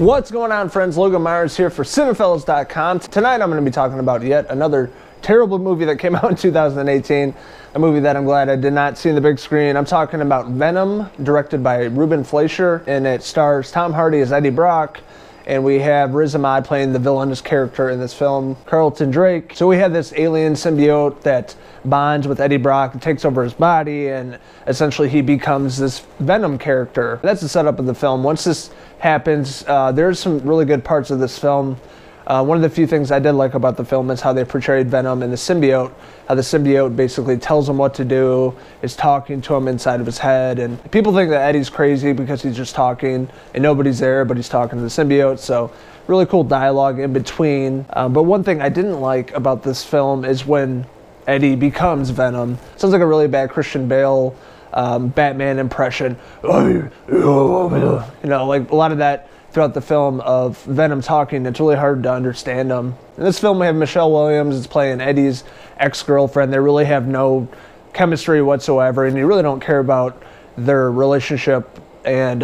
What's going on, friends? Logan Myerz here for Cinefellas.com. Tonight I'm going to be talking about yet another terrible movie that came out in 2018, a movie that I'm glad I did not see on the big screen. I'm talking about Venom, directed by Ruben Fleischer, and it stars Tom Hardy as Eddie Brock, and we have Riz Ahmed playing the villainous character in this film, Carlton Drake. So we have this alien symbiote that bonds with Eddie Brock and takes over his body, and essentially he becomes this Venom character. That's the setup of the film. Once this happens, there's some really good parts of this film. One of the few things I did like about the film is how they portrayed Venom and the symbiote, how the symbiote basically tells him what to do, is talking to him inside of his head. And people think that Eddie's crazy because he's just talking and nobody's there, but he's talking to the symbiote. So really cool dialogue in between. But one thing I didn't like about this film is when Eddie becomes Venom. Sounds like a really bad Christian Bale Batman impression. You know, like a lot of that throughout the film of Venom talking, it's really hard to understand him. In this film we have Michelle Williams is playing Eddie's ex-girlfriend. They really have no chemistry whatsoever, and you really don't care about their relationship. And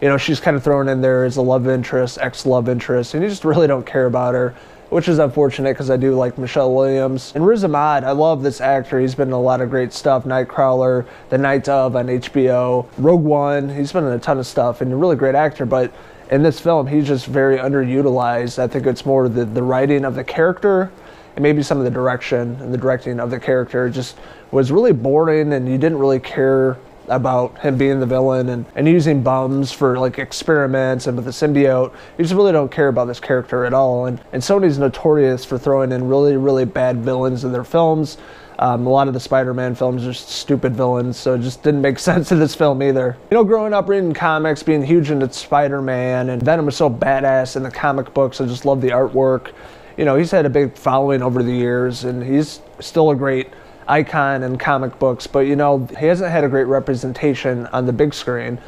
you know, she's kind of thrown in there as a love interest, ex-love interest, and you just really don't care about her, which is unfortunate because I do like Michelle Williams. And Riz Ahmed, I love this actor. He's been in a lot of great stuff. Nightcrawler, The Night Of on HBO, Rogue One. He's been in a ton of stuff and a really great actor, but in this film, he's just very underutilized. I think it's more the writing of the character and maybe some of the direction and the directing of the character. It just was really boring, and you didn't really care about him being the villain and using bums for like experiments and with the symbiote. You just really don't care about this character at all. And Sony's notorious for throwing in really, really bad villains in their films. A lot of the Spider-Man films are stupid villains, so it just didn't make sense in this film either. You know, growing up reading comics, being huge into Spider-Man, and Venom was so badass in the comic books. I just love the artwork. You know, he's had a big following over the years, and he's still a great icon in comic books, but you know, he hasn't had a great representation on the big screen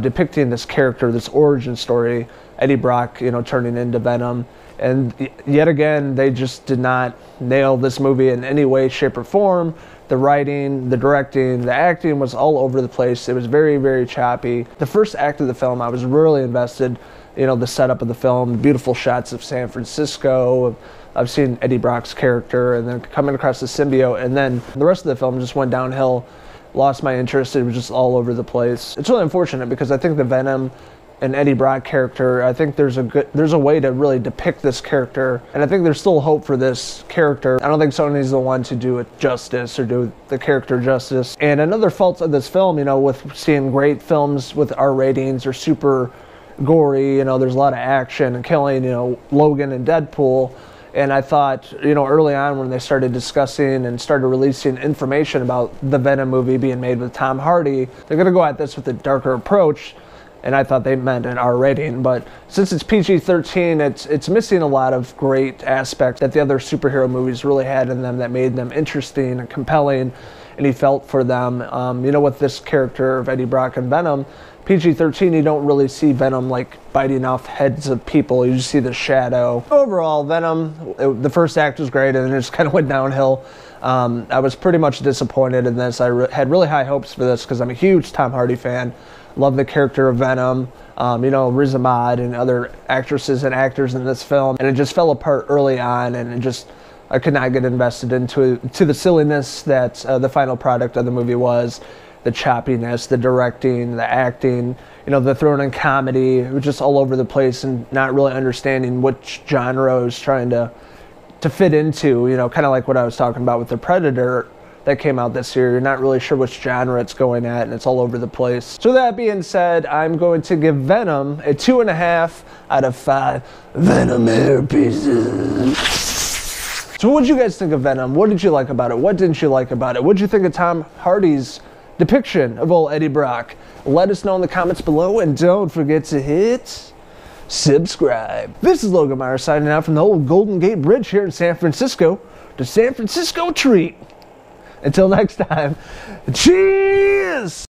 depicting this character, this origin story, Eddie Brock, you know, turning into Venom. And yet again, they just did not nail this movie in any way, shape, or form. The writing, the directing, the acting was all over the place. It was very, very choppy. The first act of the film, I was really invested. You know, the setup of the film, beautiful shots of San Francisco. I've seen Eddie Brock's character, and then coming across the symbiote, and then the rest of the film just went downhill, lost my interest. It was just all over the place. It's really unfortunate because I think the Venom and Eddie Brock character, I think there's a way to really depict this character, and I think there's still hope for this character. I don't think Sony's the one to do it justice or do the character justice. And another fault of this film, you know, with seeing great films with R ratings or super gory, you know, there's a lot of action and killing, you know, Logan and Deadpool. And I thought, you know, early on when they started discussing and started releasing information about the Venom movie being made with Tom Hardy, they're going to go at this with a darker approach, and I thought they meant an R rating. But since it's PG-13, it's missing a lot of great aspects that the other superhero movies really had in them that made them interesting and compelling, and he felt for them. You know, with this character of Eddie Brock and Venom, PG-13, you don't really see Venom like biting off heads of people. You just see the shadow. Overall, Venom, the first act was great, and then it just kind of went downhill. I was pretty much disappointed in this. I had really high hopes for this because I'm a huge Tom Hardy fan. Love the character of Venom, you know, Riz Ahmed and other actresses and actors in this film, and it just fell apart early on, and it just, I could not get invested into the silliness that the final product of the movie was. The choppiness, the directing, the acting, you know, the throwing in comedy, it was just all over the place, and not really understanding which genre I was trying to fit into, you know, kind of like what I was talking about with The Predator that came out this year. You're not really sure which genre it's going at, and it's all over the place. So that being said, I'm going to give Venom a 2.5 out of 5 Venom hair pieces. So what did you guys think of Venom? What did you like about it? What didn't you like about it? What did you think of Tom Hardy's depiction of old Eddie Brock? Let us know in the comments below, and don't forget to hit subscribe. This is Logan Myerz signing out from the old Golden Gate Bridge here in San Francisco. The San Francisco treat. Until next time, cheers!